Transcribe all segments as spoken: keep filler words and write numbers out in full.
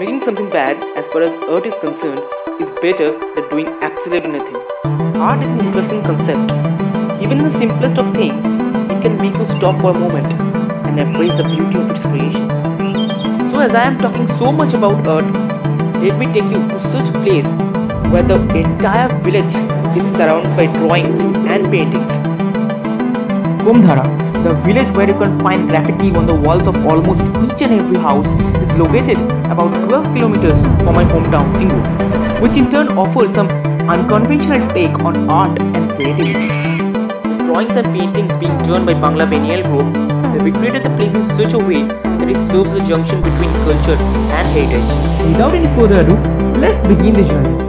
Making something bad as far as art is concerned is better than doing absolutely nothing. Art is an interesting concept. Even in the simplest of things, it can make you stop for a moment and embrace the beauty of its creation. So as I am talking so much about art, let me take you to such a place where the entire village is surrounded by drawings and paintings. Kumdhara, the village where you can find graffiti on the walls of almost each and every house, is located about twelve kilometers from my hometown Singhu, which in turn offers some unconventional take on art and creativity. The drawings and paintings being done by Bangla Biennale group, they recreated the place in such a way that it serves the junction between culture and heritage. Without any further ado, let's begin the journey.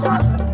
What?